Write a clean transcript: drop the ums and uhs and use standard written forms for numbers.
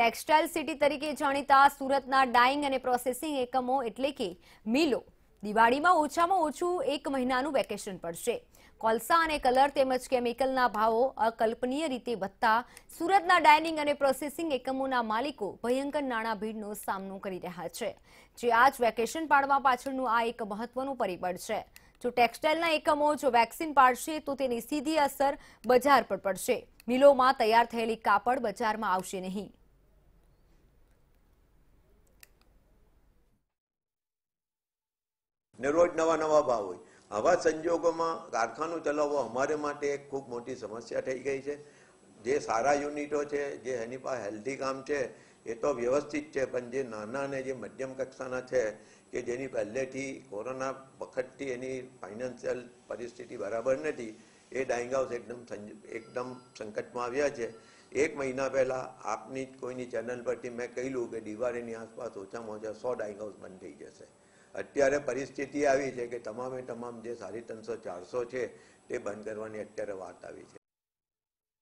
Textile city તરીકે જાણીતા સુરતના ડાઇંગ અને પ્રોસેસિંગ એકમો એટલે કે મિલો દિવાળીમાં ઓછામાં ઓછું એક મહિનાનું વેકેશન પડશે। કોલસા અને કલર તેમજ કેમિકલના ભાવો અકલ્પનીય રીતે વધતા સુરતના ડાઇંગ અને પ્રોસેસિંગ એકમોના માલિકો ભયંકર નાણાભીડનો સામનો કરી રહ્યા છે, જે આજ વેકેશન પાડવા પાછળનું આ એક મહત્વનું પરિબળ છે। जो टेक्सटाइलना एकमो जो वेक्सिन पाड़शे तो तेनी सीधी असर बजार पर पड़शे। मिलो में तैयार थयेली कापड़ बजार में आवशे नहीं। रोज नवा नवा भाव होय आवा संजोगोमां कारखानो चलाववो अमारे माटे एक खूब मोटी समस्या थई गई छे। जे सारा युनिटो छे जे एनी पास हेल्धी काम छे ये तो व्यवस्थित है, पण जे नाना ने जे मध्यम कक्षाना छे के जेनी पहलेथी कोरोना वखतथी एनी फाइनांशियल परिस्थिति बराबर नथी ए डाइंग हाउस एकदम संकट में आव्या छे। एक महीना पहला आपनी कोईनी चेनल परथी मैं कहीलू के दिवाळीनी आसपास ओछामां ओछा 100 डाइंग हाउस बंद थई जशे। अत्यारे परिस्थिति आवी छे के तमामे तमाम जे 350-400 छे ते बंद करवानी अत्यारे वात आवी छे।